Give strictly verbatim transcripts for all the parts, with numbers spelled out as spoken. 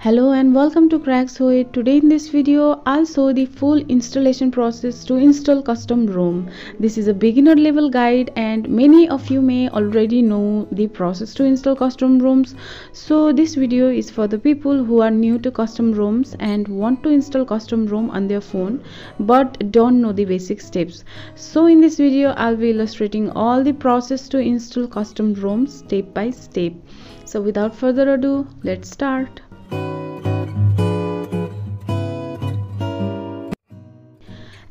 Hello and welcome to Craxoid. Today in this video I'll show the full installation process to install custom ROM. This is a beginner level guide and many of you may already know the process to install custom ROMs. So this video is for the people who are new to custom ROMs and want to install custom ROM on their phone but don't know the basic steps. So in this video I'll be illustrating all the process to install custom ROMs step by step. So without further ado, let's start.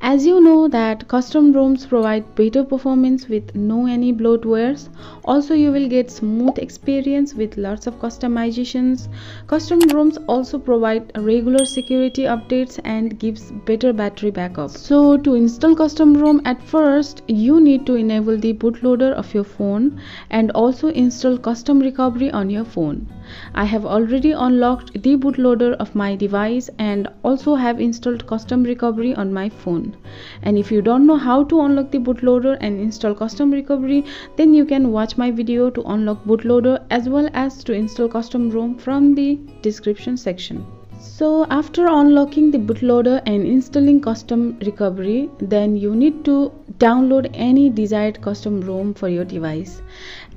As you know that custom ROMs provide better performance with no any bloatwares. Also you will get smooth experience with lots of customizations. Custom ROMs also provide regular security updates and gives better battery backup. So to install custom ROM, at first you need to enable the bootloader of your phone and also install custom recovery on your phone. I have already unlocked the bootloader of my device and also have installed custom recovery on my phone. And if you don't know how to unlock the bootloader and install custom recovery, then you can watch my video to unlock bootloader as well as to install custom ROM from the description section. So after unlocking the bootloader and installing custom recovery, then you need to download any desired custom ROM for your device.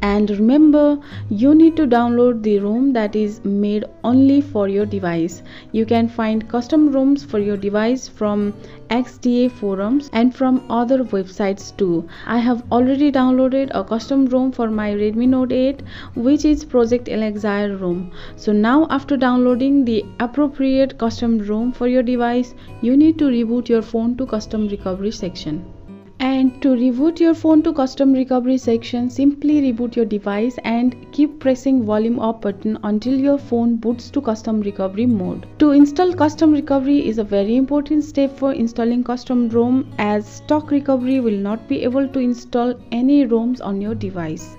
And remember, you need to download the ROM that is made only for your device. You can find custom ROMs for your device from X D A forums and from other websites too. I have already downloaded a custom ROM for my Redmi Note eight, which is Project Elixir ROM. So now after downloading the appropriate custom ROM for your device, you need to reboot your phone to custom recovery section. And to reboot your phone to custom recovery section, simply reboot your device and keep pressing volume up button until your phone boots to custom recovery mode. To install custom recovery is a very important step for installing custom ROM, as stock recovery will not be able to install any ROMs on your device.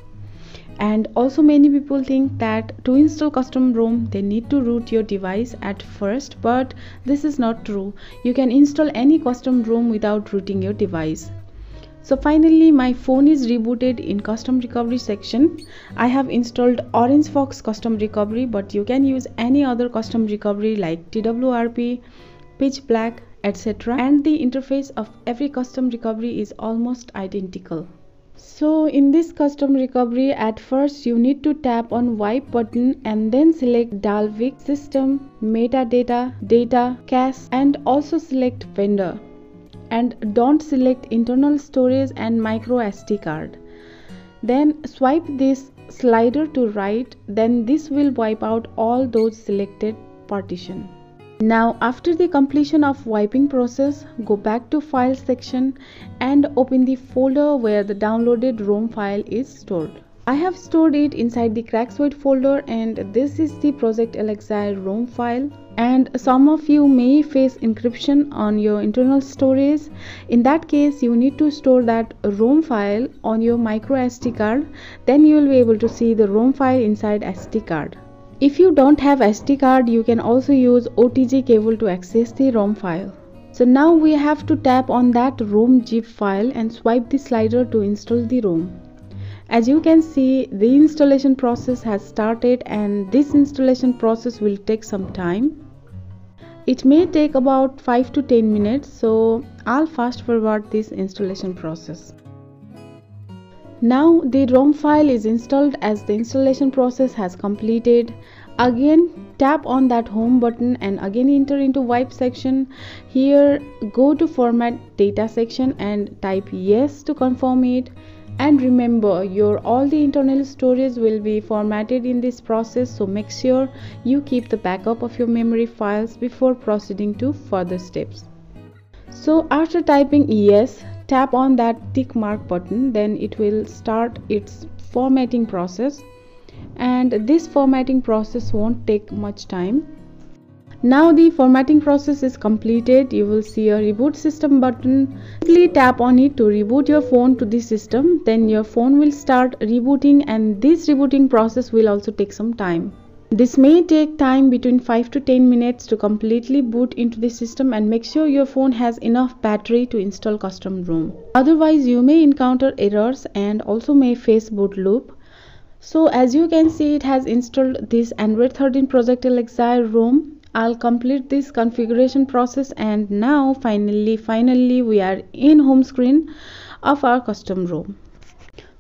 And also many people think that to install custom ROM they need to root your device at first, but this is not true. You can install any custom ROM without rooting your device. So finally my phone is rebooted in custom recovery section. I have installed OrangeFox custom recovery, but you can use any other custom recovery like T W R P, pitch black, et cetera. And the interface of every custom recovery is almost identical. So in this custom recovery, at first you need to tap on wipe button and then select Dalvik, system, metadata, data, cache, and also select vendor. And don't select internal storage and micro S D card. Then swipe this slider to right, then this will wipe out all those selected partition. Now after the completion of wiping process, go back to file section and open the folder where the downloaded ROM file is stored. I have stored it inside the Craxoid folder, and this is the Project Elixir ROM file. And some of you may face encryption on your internal storage. In that case, you need to store that ROM file on your micro S D card. Then you will be able to see the ROM file inside S D card. If you don't have S D card, you can also use O T G cable to access the ROM file. So now we have to tap on that ROM zip file and swipe the slider to install the ROM. As you can see, the installation process has started, and this installation process will take some time. It may take about five to ten minutes, so I'll fast forward this installation process. Now the ROM file is installed as the installation process has completed. Again, tap on that home button and again enter into wipe section. Here, go to format data section and type yes to confirm it. And remember, your all the internal storage will be formatted in this process, so make sure you keep the backup of your memory files before proceeding to further steps. So after typing yes, tap on that tick mark button, then it will start its formatting process, and this formatting process won't take much time. Now the formatting process is completed. You will see a reboot system button. Quickly tap on it to reboot your phone to the system. Then your phone will start rebooting, and this rebooting process will also take some time. This may take time between five to ten minutes to completely boot into the system, and make sure your phone has enough battery to install custom ROM. Otherwise you may encounter errors and also may face boot loop. So as you can see, it has installed this Android thirteen Project Elixir ROM. I'll complete this configuration process, and now finally finally we are in home screen of our custom ROM.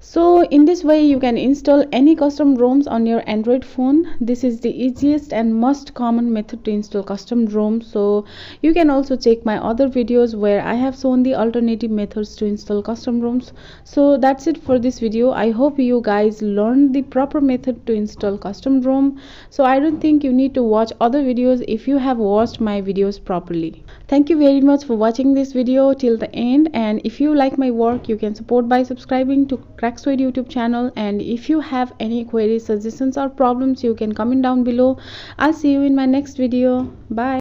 So in this way you can install any custom ROMs on your Android phone. This is the easiest and most common method to install custom ROMs. So you can also check my other videos where I have shown the alternative methods to install custom ROMs. So that's it for this video. I hope you guys learned the proper method to install custom ROM. So I don't think you need to watch other videos if you have watched my videos properly. Thank you very much for watching this video till the end, and if you like my work, you can support by subscribing to Craxoid YouTube channel. And if you have any queries, suggestions or problems, you can comment down below. I'll see you in my next video. Bye.